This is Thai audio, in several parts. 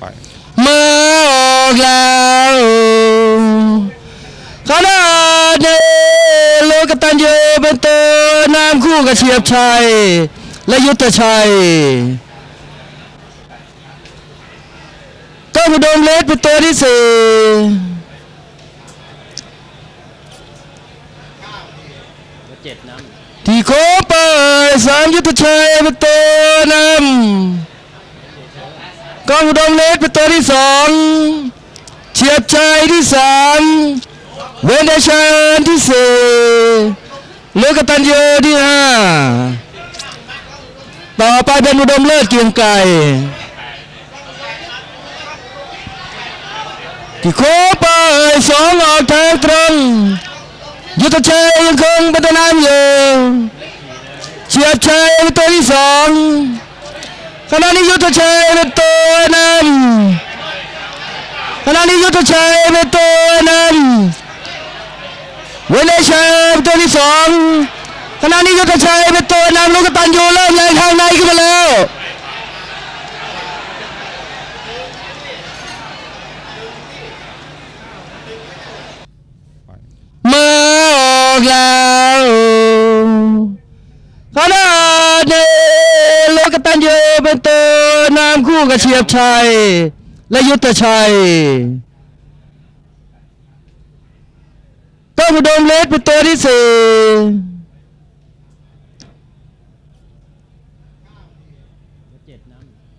một là khán đài lốiกัปตันโยเป็นตัวนำคู่กับเฉียบชัยและยุทธชัยก้าวอุดมเล็กเป็นตัวที่สี่ทีโคเปิดสามยุทธชัยเป็นตัวนำก้าวอุดมเล็กเป็นตัวที่สองเฉียบชัยที่สามเวนเดชันที่สี่ลูกตันยูที่ห้าต่อไปเป็นอุดมเลิศเกียงไก่ที่โค้งไปสองออกทางตรงยุทธชัยยังคงเป็นตัวน้ำอยู่เฉียบชัยเป็นตัวที่สองขณะนี้ยุทธชัยเป็นตัวนำขณะนี้ยุทธชัยเป็นตัวนำเวเลชัยเป็นตัวที่สองขณะนี้ยุทธชัยเป็นตัวนำลูกตันยูเริ่มแรงทางในขึ้นมาแล้วมาออกแล้วขณะนี้ลูกตันยูเป็นตัวนำคู่กับเฉียบชัยและยุทธชัยอุดมเล็กเป็นตัวที่สี่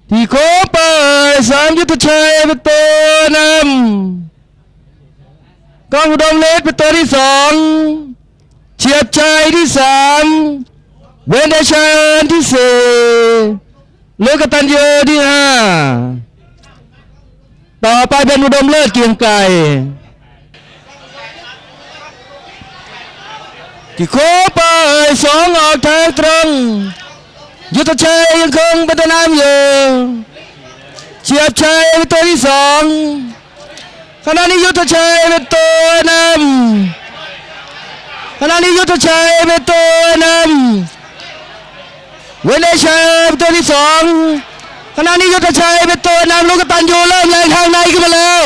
ที่โค้งไปสามยุทธชัยเป็นตัวนำก้าวอุดมเล็กเป็นตัวที่สองเฉียบชัยที่สามเวนเดชันที่สี่ลูกกตัญญูที่ห้าต่อไปเป็นอุดมเลิศเกียงไก่ที่โค้งไปสองออกทางตรงยุทธชัยยังคงเป็นตัวน้ำอยู่เฉียบชัยเป็นตัวที่สองขณะนี้ยุทธชัยเป็นตัวนำขณะนี้ยุทธชัยเป็นตัวนำเวเลชัยเป็นตัวที่สองขณะนี้ยุทธชัยเป็นตัวนำลูกตันยูเริ่มแรงทางในขึ้นมาแล้ว